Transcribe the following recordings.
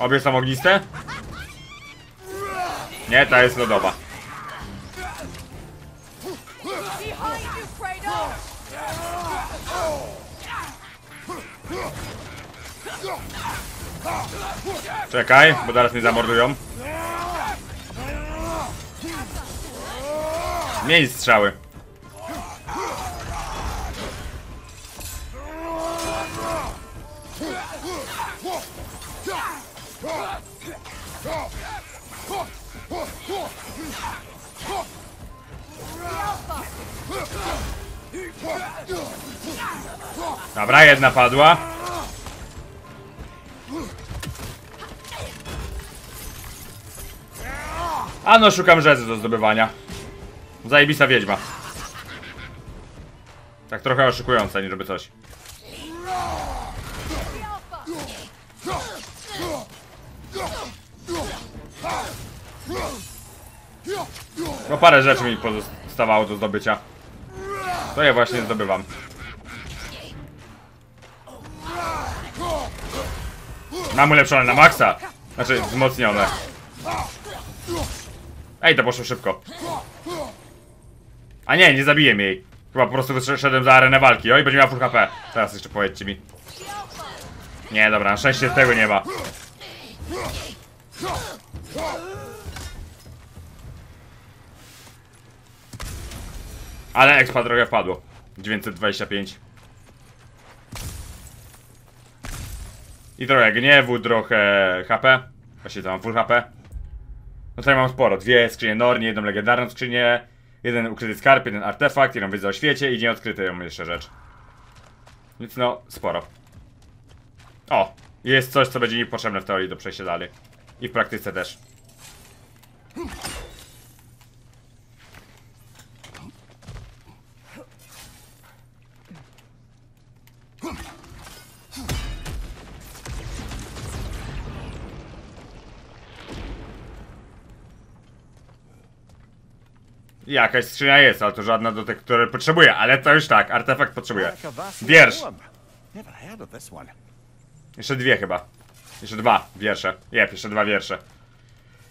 Obie są ogniste? Nie, ta jest lodowa. Czekaj, bo zaraz mnie zamordują. Miej strzały. Dobra, jedna padła. A no, szukam rzeczy do zdobywania. Zajebista wiedźma. Tak trochę oszukująca, nie żeby coś. No parę rzeczy mi pozostawało do zdobycia. To ja właśnie zdobywam. Mam ulepszone na maksa. Znaczy wzmocnione. Ej, to poszło szybko. A nie, nie zabiję jej. Chyba po prostu wyszedłem za arenę walki. Oj, będzie miała full HP. Teraz jeszcze powiedzcie mi. Nie, dobra, na szczęście tego nie ma. Ale expa trochę wpadło. 925. I trochę gniewu, trochę HP. Właśnie tam mam full HP. No tutaj mam sporo. Dwie skrzynie Norni, jedną legendarną skrzynię, jeden ukryty skarb, jeden artefakt, jedną wiedzę o świecie i nieodkrytą jeszcze rzecz. Więc no, sporo. O! Jest coś, co będzie mi potrzebne w teorii do przejścia dalej. I w praktyce też. Jakaś skrzynia jest, ale to żadna do tych, które potrzebuję, ale to już tak, artefakt potrzebuję. Wiersz. Jeszcze dwie chyba. Jeszcze dwa wiersze. Jep, jeszcze dwa wiersze.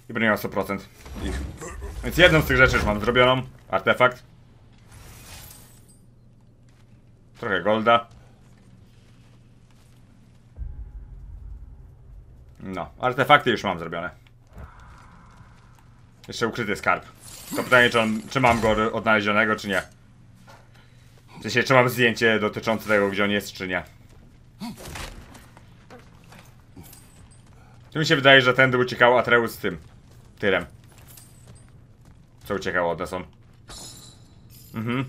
I będę miał 100% ich. Więc jedną z tych rzeczy już mam zrobioną. Artefakt. Trochę golda. No, artefakty już mam zrobione. Jeszcze ukryty skarb. To pytanie, czy mam go odnalezionego, czy nie. W sensie, czy mam zdjęcie dotyczące tego, gdzie on jest, czy nie. Tu mi się wydaje, że tędy uciekał Atreus z tym tyrem. Co uciekało od nas on. Mhm.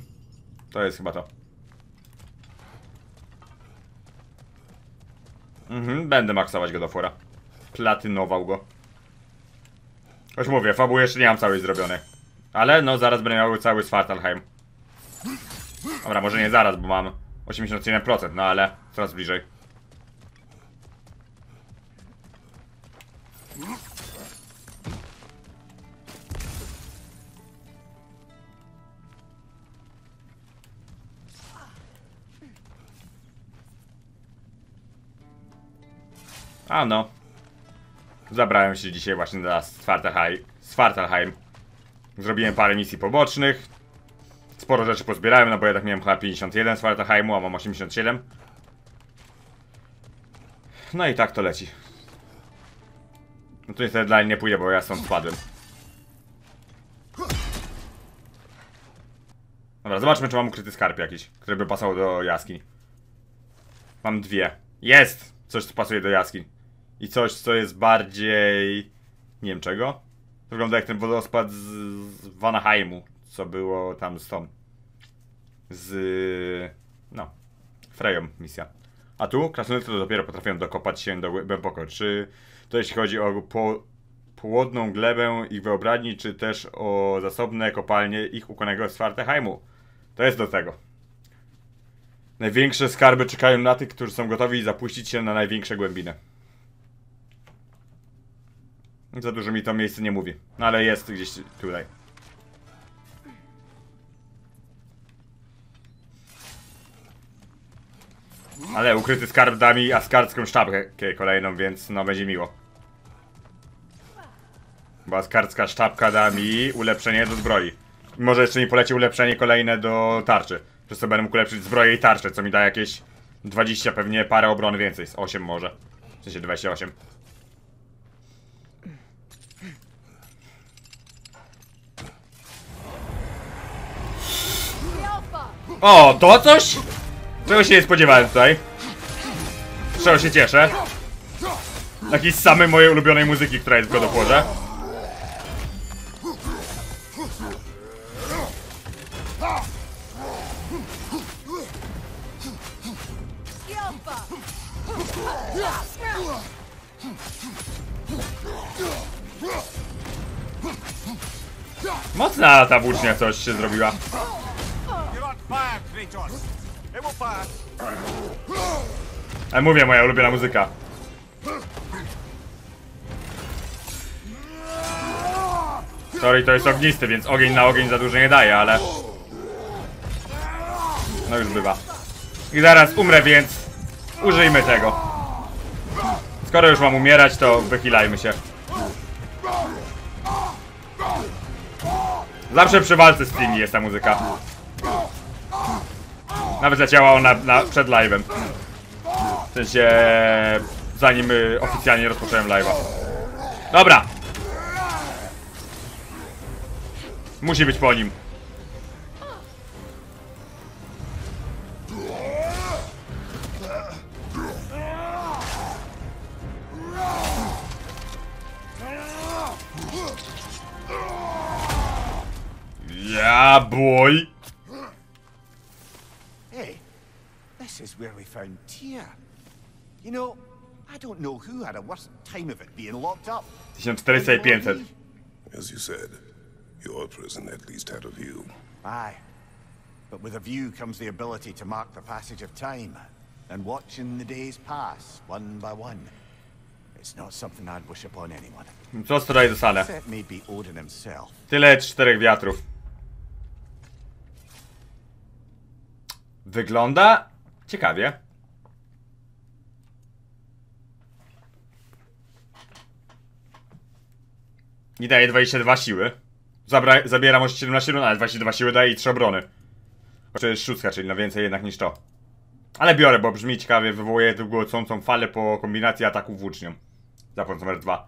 To jest chyba to. Mhm, będę maksować go do fura. Platynował go. Choć mówię, fabuły jeszcze nie mam całej zrobionej. Ale no zaraz będę miał cały Svartalfheim. Dobra, może nie zaraz, bo mam 81%, no ale coraz bliżej. A no. Zabrałem się dzisiaj właśnie za Svartalfheim. Zrobiłem parę misji pobocznych. Sporo rzeczy pozbierałem, no bo ja tak miałem chyba 51 z Svartalfheimu, a mam 87. No i tak to leci. No tu niestety dalej nie pójdę, bo ja stąd spadłem. Dobra, zobaczmy, czy mam ukryty skarb jakiś, który by pasował do jaskiń. Mam dwie. Jest! Coś, co pasuje do jaskiń. I coś, co jest bardziej... nie wiem czego. Wygląda jak ten wodospad z Vanaheimu, co było tam z tą... no... Freją misja. A tu krasnoludy to dopiero potrafią dokopać się do głęboko. Czy to jeśli chodzi o płodną glebę ich wyobraźni, czy też o zasobne kopalnie ich ukochanego Svartalfheimu. To jest do tego. Największe skarby czekają na tych, którzy są gotowi zapuścić się na największe głębiny. Za dużo mi to miejsce nie mówi, no ale jest gdzieś tutaj. Ale ukryty skarb da mi asgardzką sztabkę kolejną, więc no będzie miło. Łaskarska sztabka da mi ulepszenie do zbroi. Może jeszcze mi poleci ulepszenie kolejne do tarczy. Przez co będę mógł ulepszyć zbroję i tarczę, co mi da jakieś 20 pewnie parę obrony więcej. Z 8 może. W sensie 28. O, to coś? Czego się nie spodziewałem tutaj? Z czego się cieszę? Takiej samej mojej ulubionej muzyki, która jest w Godoporze. Mocna ta włócznia coś się zrobiła. Ale mówię, moja ulubiona muzyka. Sorry, to jest ognisty, więc ogień na ogień za dużo nie daje, ale... No już bywa. I zaraz umrę, więc użyjmy tego. Skoro już mam umierać, to wychylajmy się. Zawsze przy walce z tymi jest ta muzyka. Nawet leciała ona przed live'em. W sensie... zanim oficjalnie rozpocząłem live'a. Dobra! Musi być po nim. Yeah, boy. Hey, this is where we found Tyr. You know, I don't know who had a worse time of it being locked up. 1400-500. As you said. Your prison at least had a view. Aye. But with a view comes the ability to mark the passage of time, and watching the days pass, one by one. It's not something I'd wish upon anyone. Co tutaj za salę? Except maybe Odin himself. Tyle czterech wiatrów. Wygląda ciekawie. I daje 22 siły. Zabiera może 17 run, ale 22 siły daje i 3 obrony. To jest szóstka, czyli na więcej jednak niż to. Ale biorę, bo brzmi ciekawie, wywołuje długocącą falę po kombinacji ataków włócznią. Za pomocą R2.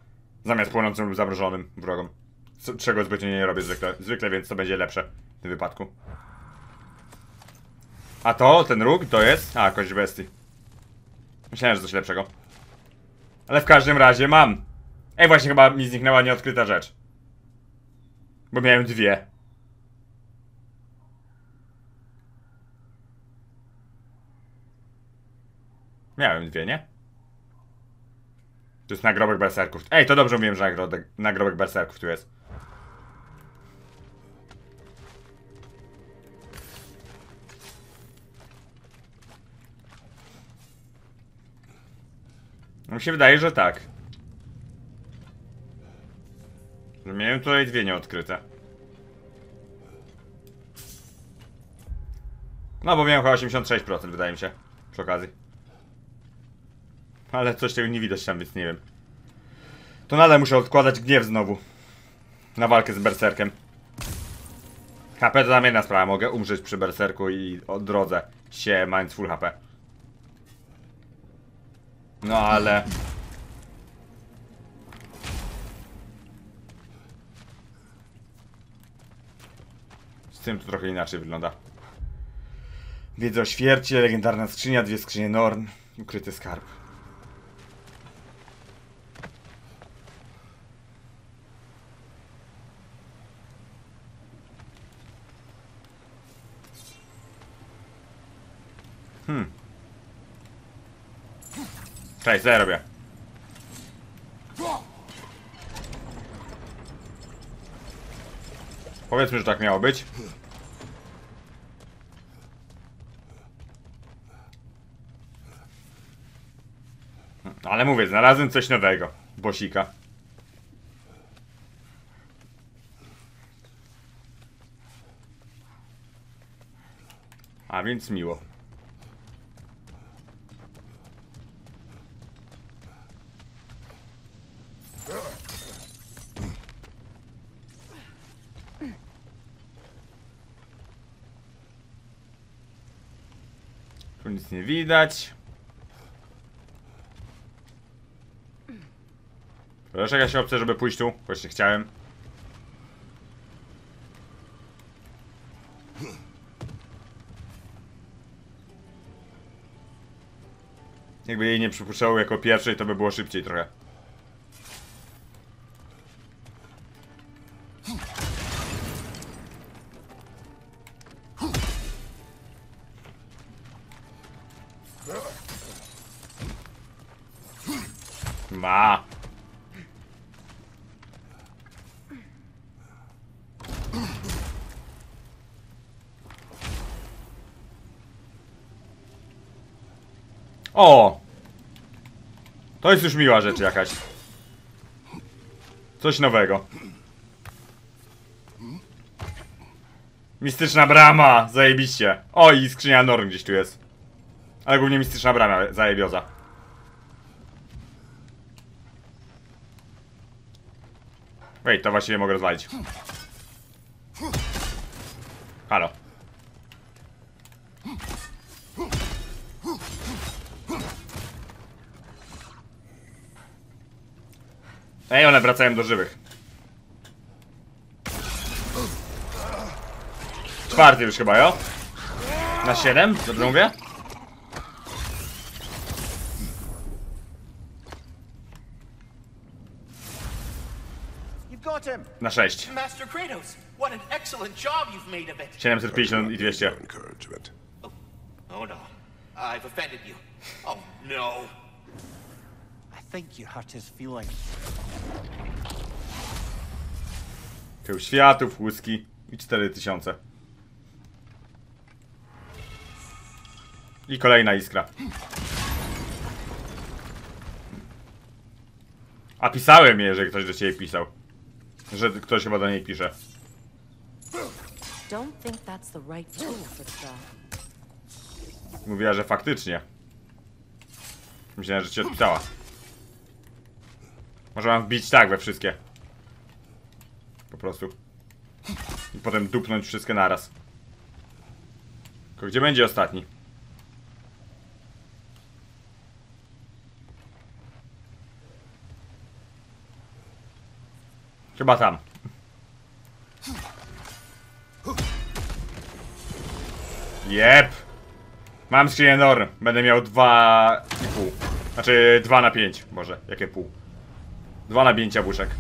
Zamiast płonącym lub zamrożonym wrogom. Czego zbytnio nie robię zwykle, więc to będzie lepsze w tym wypadku. A to, ten róg, to jest... A, kość bestii. Myślałem, że coś lepszego. Ale w każdym razie mam. Ej, właśnie chyba mi zniknęła nieodkryta rzecz. Bo miałem dwie. Miałem dwie, nie? To jest nagrobek berserków. Ej, to dobrze mówiłem, że nagrobek berserków tu jest. No mi się wydaje, że tak. Że miałem tutaj dwie nieodkryte. No bo miałem chyba 86%, wydaje mi się. Przy okazji. Ale coś tego nie widać tam, więc nie wiem. To nadal muszę odkładać gniew znowu. Na walkę z berserkiem. HP to tam jedna sprawa. Mogę umrzeć przy berserku i odrodzę się, mając full HP. No ale... Z tym to trochę inaczej wygląda. Wiedza o świercie, legendarna skrzynia, dwie skrzynie Norn, ukryty skarb. Cześć, co ja robię? Powiedzmy, że tak miało być. Ale mówię, znalazłem coś nowego. Bosika. A więc miło. Tu nic nie widać. Jest jakaś opcja, żeby pójść tu? Właśnie chciałem. Jakby jej nie przypuszczało jako pierwszej, to by było szybciej trochę. Ma. O! To jest już miła rzecz jakaś. Coś nowego. Mistyczna brama, zajebiście. O, i skrzynia norm gdzieś tu jest. Ale głównie mistyczna brama, zajebioza. Ej, to właściwie mogę rozwalić. Halo. Ej, one wracają do żywych. Czwarty już chyba, jo? Na 7? Dobrze mówię? Na 6. 750 i 200. Oh no. I've offended you. Oh no. Tył światów, łuski i 4000. I kolejna iskra. A pisałem je, że ktoś do ciebie pisał. Że ktoś chyba do niej pisze. Mówiła, że faktycznie. Myślałem, że cię odpisała. Może mam wbić tak we wszystkie. Po prostu. I potem dupnąć wszystkie naraz. Tylko gdzie będzie ostatni? Chyba tam. Jep. Mam skrzynię norm. Będę miał 2,5. Znaczy 2 na 5. Boże, jakie pół. 2 nabięcia buszek.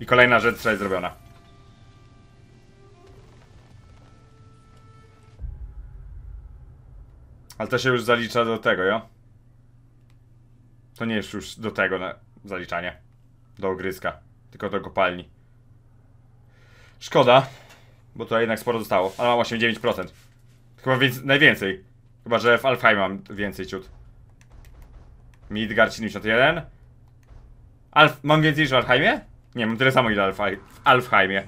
I kolejna rzecz, która jest zrobiona. Ale to się już zalicza do tego, jo? To nie jest już do tego na zaliczanie. Do ogryska. Tylko do kopalni. Szkoda. Bo to jednak sporo zostało. Ale mam 89%. Chyba najwięcej. Chyba, że w Alfheim mam więcej ciut. Midgard 71. Mam więcej niż w Alfheimie? Nie, mam tyle samo ile w Alfheimie.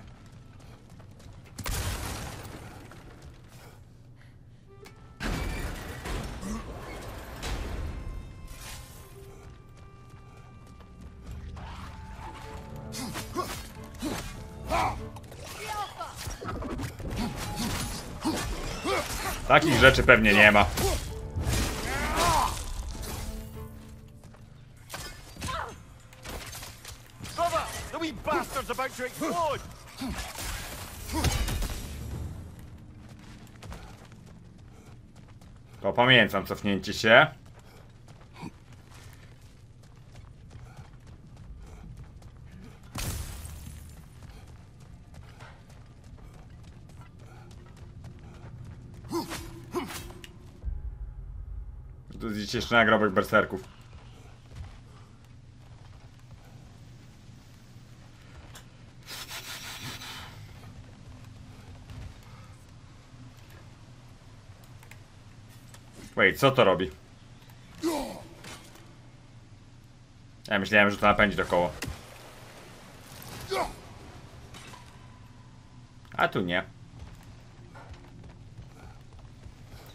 Takich rzeczy pewnie nie ma. To pamiętam cofnięcie się. Tu jest jeszcze nagrobek berserków. Wait, co to robi? Ja myślałem, że to napędzi do koło. A tu nie.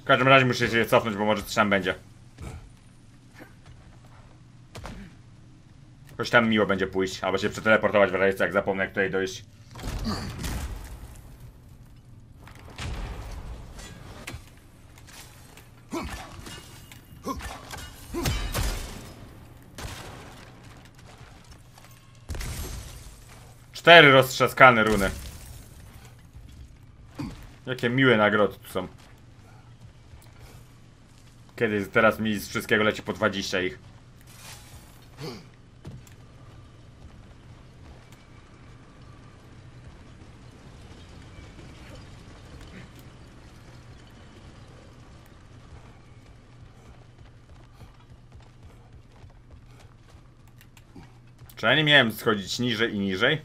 W każdym razie muszę się cofnąć, bo może coś tam będzie. Jakoś tam miło będzie pójść, albo się przeteleportować w razie jak zapomnę, jak tutaj dojść. 4 roztrzaskane runy. Jakie miłe nagrody tu są. Kiedyś, teraz mi z wszystkiego leci po 20 ich. Czy ja nie miałem schodzić niżej i niżej?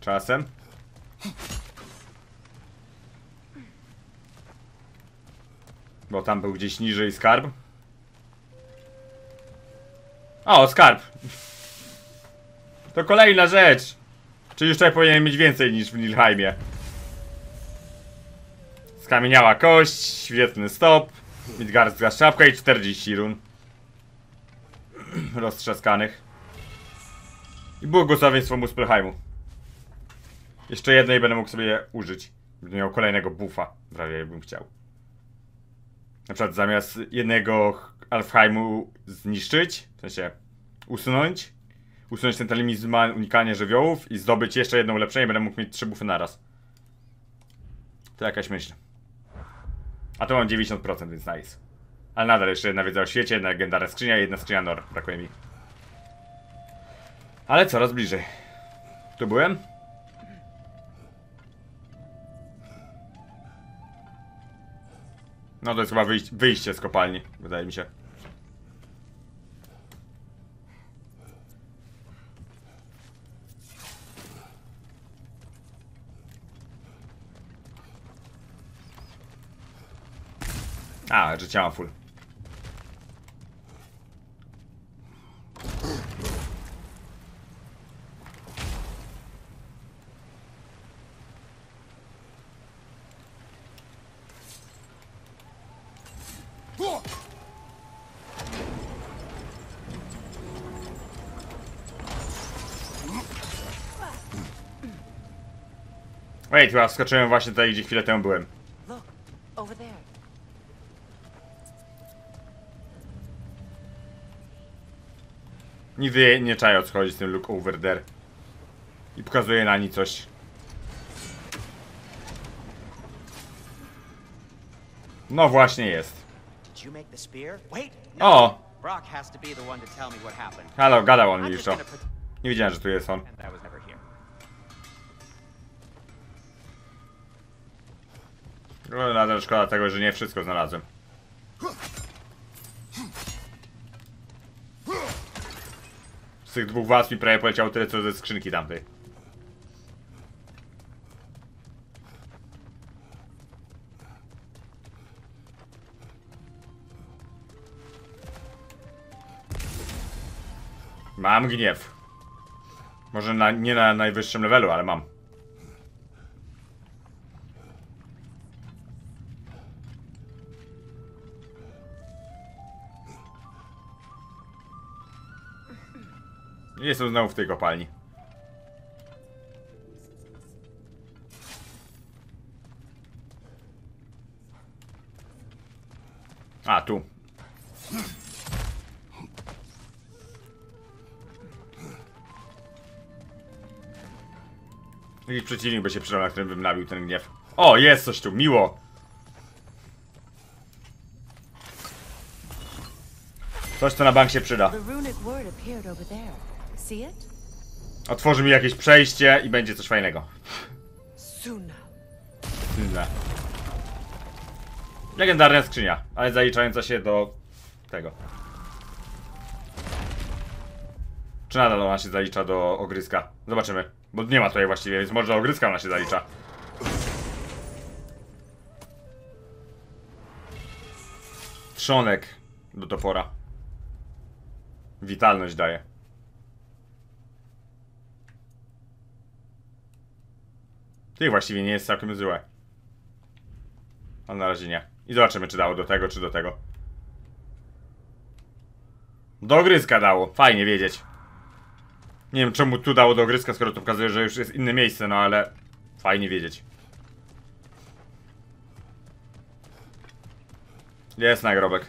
Czasem. Bo tam był gdzieś niżej skarb. O, skarb! To kolejna rzecz! Czyli już tutaj powinienem mieć więcej niż w Niflheimie. Skamieniała kość, świetny stop, midgarstka szapka i 40 run roztrzaskanych. I błogosławieństwo Muspelheimu. Jeszcze jednej będę mógł sobie użyć. Będę miał kolejnego buffa, prawie jakbym chciał. Na przykład zamiast jednego Alfheimu zniszczyć, w sensie usunąć. Usunąć ten talizman unikania żywiołów i zdobyć jeszcze jedno ulepszenie. Będę mógł mieć 3 buffy naraz. To jakaś myśl. A to mam 90%, więc nice. Ale nadal jeszcze jedna wiedza o świecie, jedna legendarna skrzynia i jedna skrzynia Nor. Brakuje mi. Ale coraz bliżej. Tu byłem? No to jest chyba wyjście z kopalni, wydaje mi się. A, że ciała full. Ej, chyba wskoczyłem właśnie tutaj, gdzie chwilę temu byłem. Nigdy nie czaję, o co chodzi z tym look over there. I pokazuje na nic coś. No właśnie jest. O! Halo, gadał on mi już o. Nie wiedziałem, że tu jest on. No, nadal szkoda tego, że nie wszystko znalazłem. Z tych 2 was mi prawie poleciało tyle, co ze skrzynki tamtej. Mam gniew. Może nie na najwyższym levelu, ale mam. Jestem znowu w tej kopalni. A, tu. Jakiś przeciwnik by się przydał, na którym bym nabił ten gniew. O, jest coś tu, miło! Coś, co na bank się przyda. Otworzy mi jakieś przejście i będzie coś fajnego. Legendarna skrzynia, ale zaliczająca się do tego. Czy nadal ona się zalicza do ogryska? Zobaczymy, bo nie ma tutaj właściwie, więc może do ogryska ona się zalicza. Trzonek do topora. Witalność daje. Tych właściwie nie jest całkiem złe. A na razie nie. I zobaczymy, czy dało do tego, czy do tego. Do ogryska dało. Fajnie wiedzieć. Nie wiem, czemu tu dało do ogryska, skoro to pokazuje, że już jest inne miejsce, no ale... Fajnie wiedzieć. Jest nagrobek.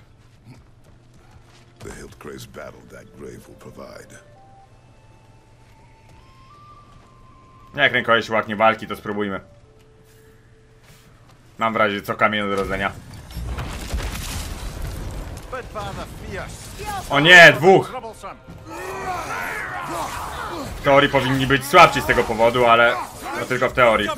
Jak ten koleś ładnie walki, to spróbujmy. Mam w razie co kamień do rodzenia. O nie, dwóch! W teorii powinni być słabsi z tego powodu, ale to tylko w teorii.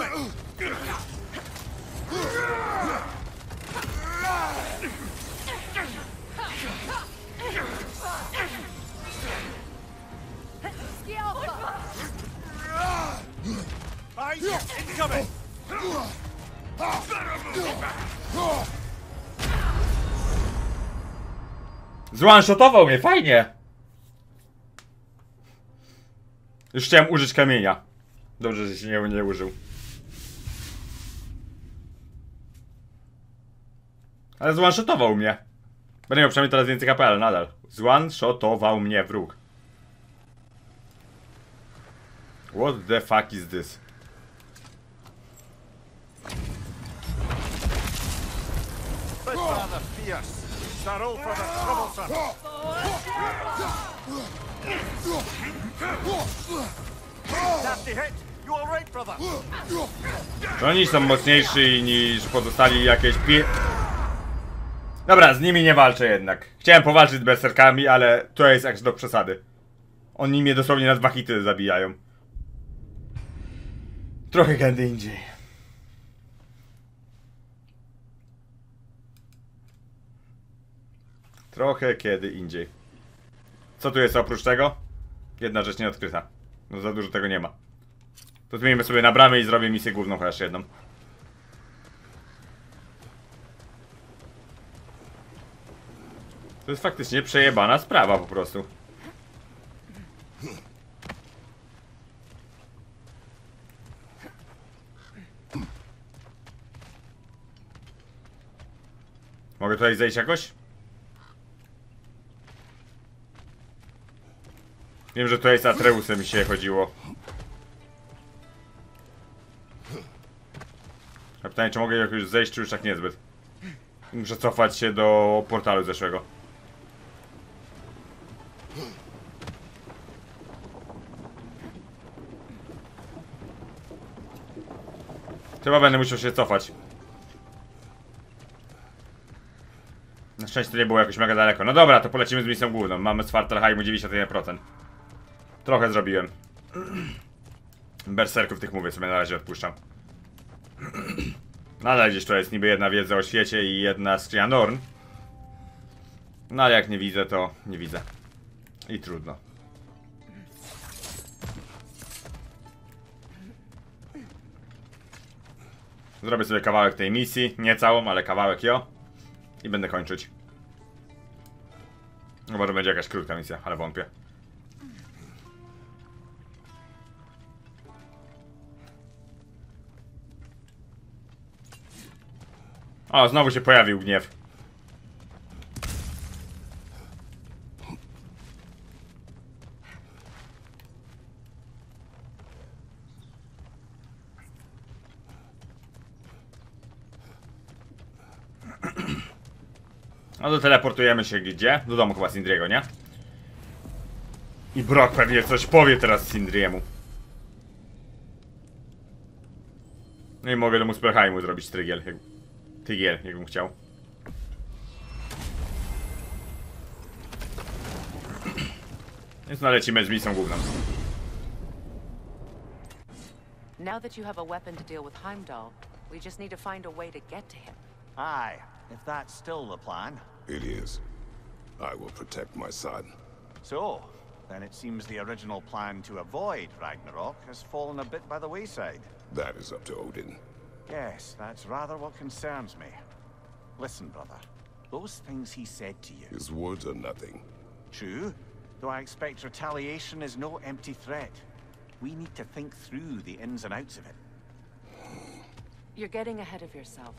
Zwanshotował mnie, fajnie! Już chciałem użyć kamienia. Dobrze, że się nie użył. Ale zwanshotował mnie. Będę miał przynajmniej teraz więcej KPL nadal. Zwanshotował mnie wróg. What the fuck is this? Czy oni są mocniejsi niż pozostali jakieś pi... Dobra, z nimi nie walczę jednak. Chciałem powalczyć z berserkami, ale to jest aż do przesady. Oni mnie dosłownie na dwa hity zabijają. Trochę kiedy indziej. Trochę kiedy indziej. Co tu jest oprócz tego? Jedna rzecz nieodkryta. No za dużo tego nie ma. To zmienimy sobie na bramę i zrobię misję główną chociaż jedną. To jest faktycznie przejebana sprawa po prostu. Mogę tutaj zejść jakoś? Wiem, że tutaj z Atreusem mi się chodziło. A pytanie, czy mogę jakoś zejść, czy już tak niezbyt. Muszę cofać się do portalu zeszłego. Chyba będę musiał się cofać. Na szczęście to nie było jakoś mega daleko. No dobra, to polecimy z misją główną. Mamy z Svartalfheimu 91%. Trochę zrobiłem. Berserków tych mówię sobie na razie odpuszczam. Nadal gdzieś to jest niby jedna wiedza o świecie i jedna z Trianorn. No ale jak nie widzę, to nie widzę. I trudno. Zrobię sobie kawałek tej misji. Nie całą, ale kawałek jo. I będę kończyć. No może będzie jakaś krótka misja, ale wątpię. O, znowu się pojawił gniew. No to teleportujemy się gdzie? Do domu chyba Sindriego, nie? I Brok pewnie coś powie teraz Sindriemu. No i mogę do Muspelheimu zrobić trygiel. Tygiel, jakbym chciał. Więc nalecimy z misją główną. Now that you have a weapon to deal with Heimdall, we just need to find a way to get to him. Aye, if that's still the plan. It is. I will protect my son. So, then it seems the original plan to avoid Ragnarok has fallen a bit by the wayside. That is up to Odin. Yes, that's rather what concerns me. Listen, brother. Those things he said to you... His words are nothing. True, though I expect retaliation is no empty threat. We need to think through the ins and outs of it. You're getting ahead of yourself.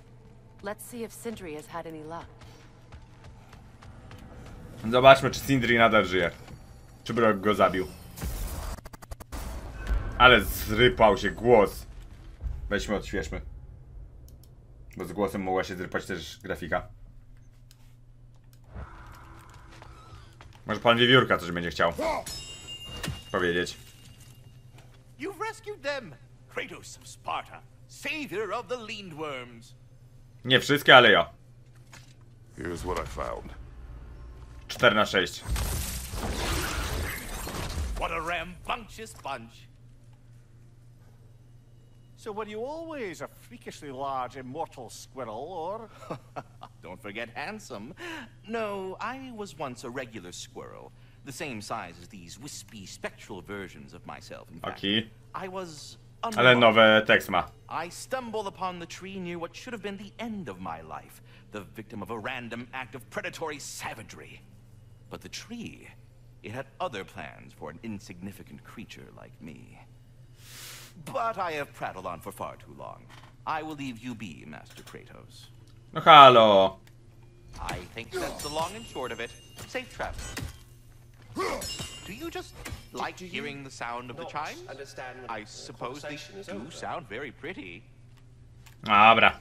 Let's see if Sindri has had any luck. Zobaczmy, czy Sindri nadal żyje. Czy Brok go zabił. Ale zrypał się głos. Weźmy, odświeżmy. Bo z głosem mogła się zrypać też grafika. Może pan Wiewiórka coś będzie chciał powiedzieć. Kratos of Sparta, savior of the Leanworms. Nie wszystkie, ale ja. Here's what I found. 4/6. What a rambunctious bunch. So were you always a freakishly large immortal squirrel, or... Don't forget handsome. No, I was once a regular squirrel. The same size as these wispy spectral versions of myself, in fact. Okay. I was... Ale nowy tekst ma. I stumbled upon the tree near what should have been the end of my life. The victim of a random act of predatory savagery. But the tree... It had other plans for an insignificant creature like me. But I have prattled on for far too long. I will leave you be, Master Kratos. No halo. I think that's the long and short of it. Safe travel. Do you just like hearing the sound of the chimes? I suppose they do sound very pretty. Dobra.